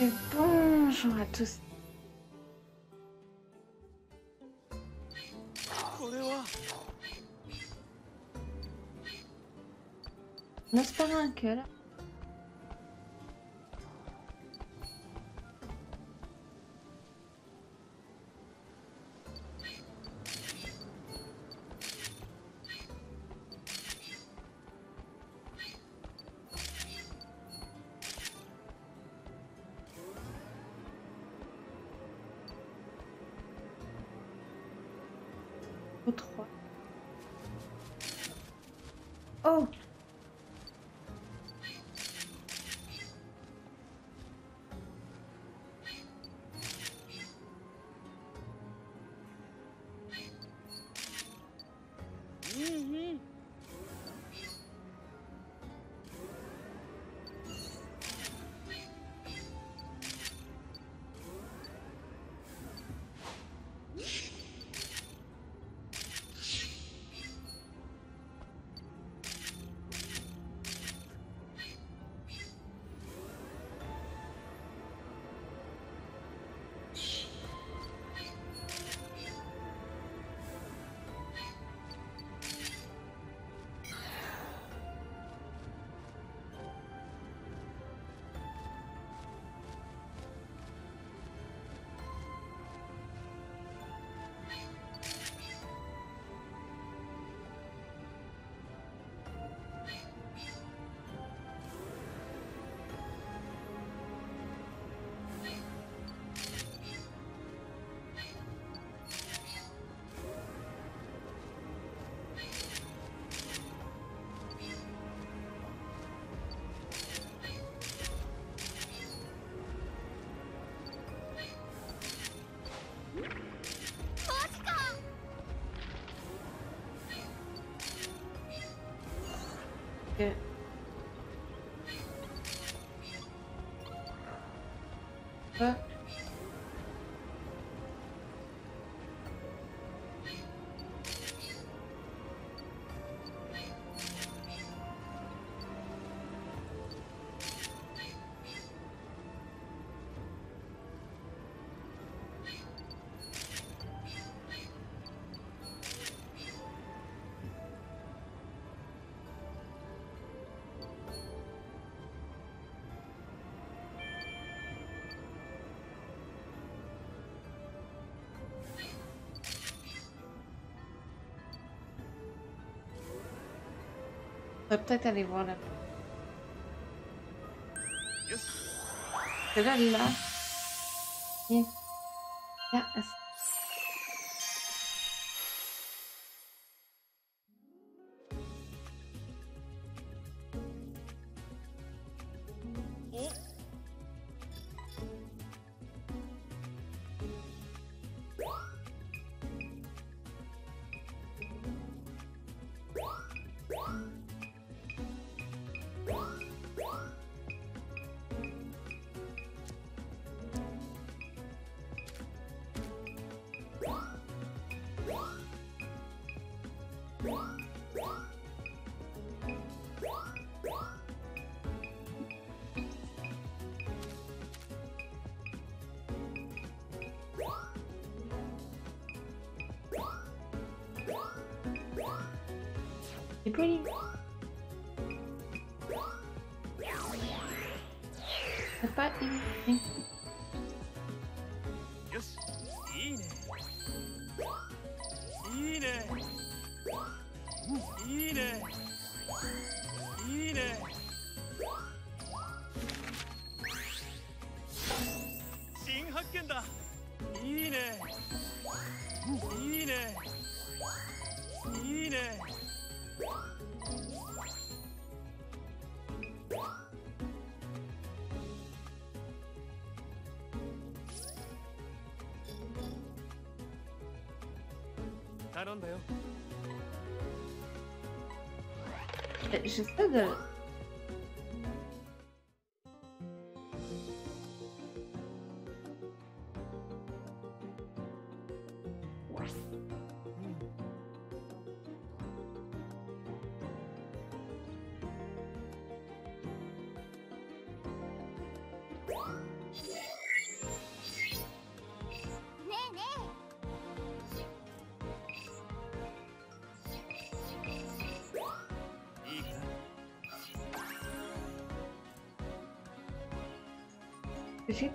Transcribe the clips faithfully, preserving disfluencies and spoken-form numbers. Et bonjour à tous. N'est-ce pas un cœur? Trois. Oh. Mm-hmm. Okay. Huh? On va peut-être aller voir là. C'est là, là. Et là, là. C'est poli. C'est pas évident. J'essaie de... hiciste?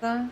Tá.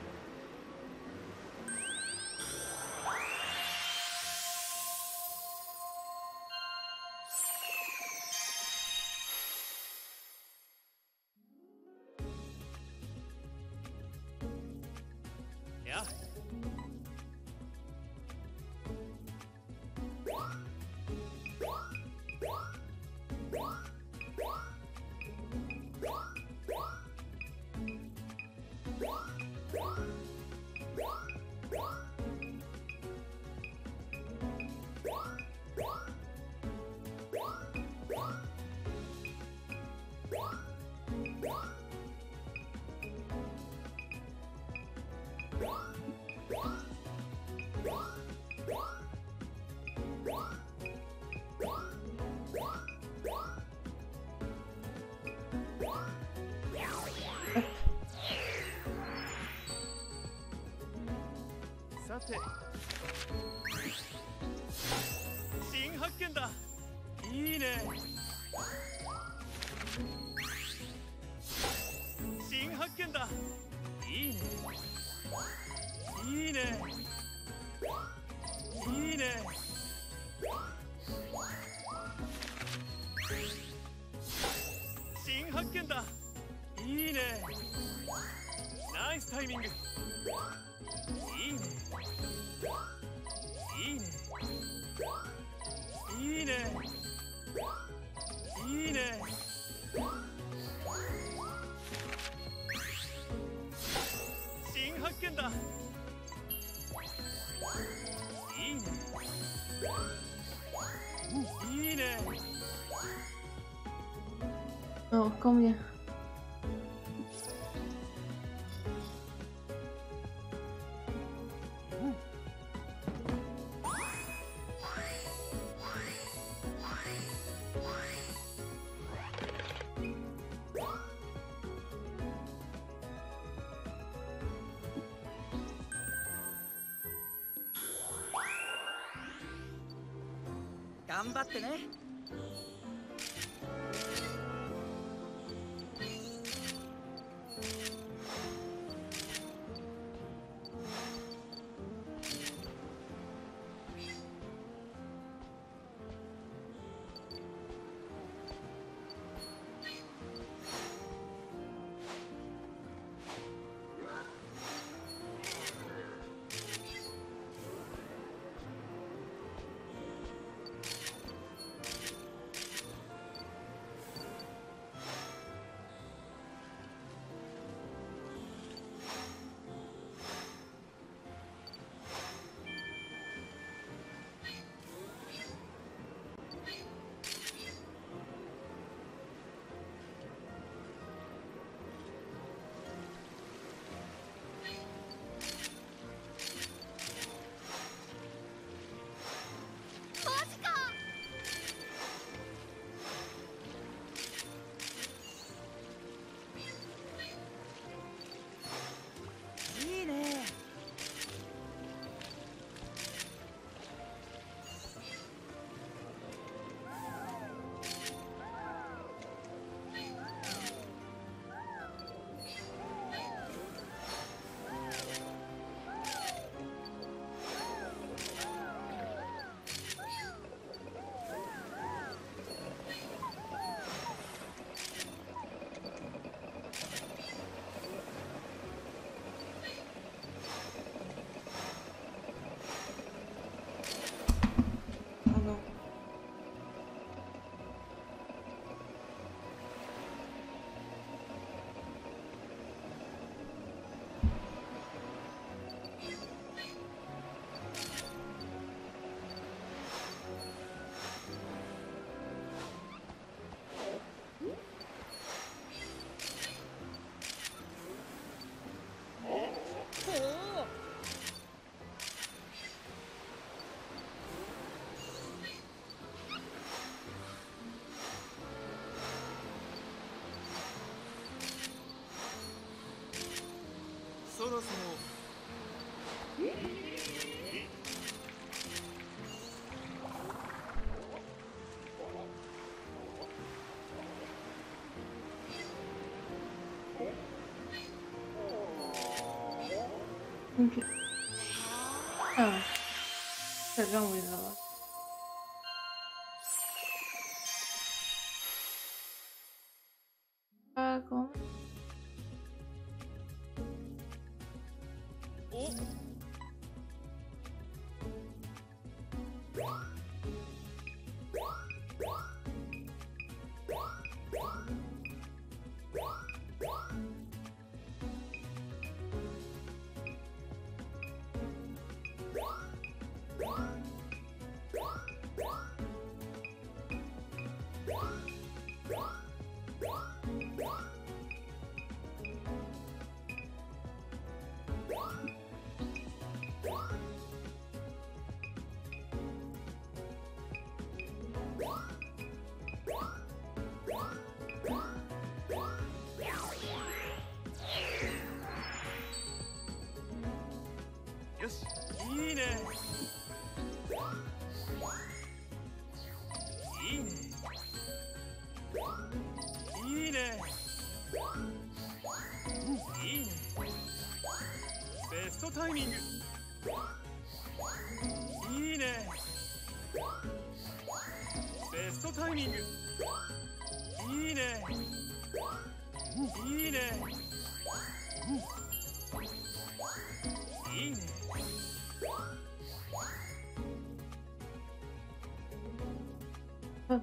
No, combien? Ganbatte ne? ラスも。A, przegramy na was. Dragon.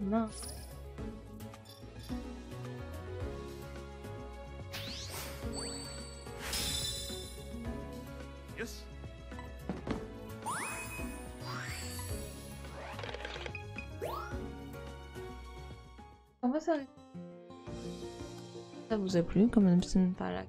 No. Comment ça... ça vous a plu comme un petit palac?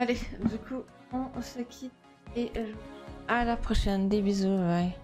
Allez, du coup, on se quitte et à la prochaine. Des bisous, bye.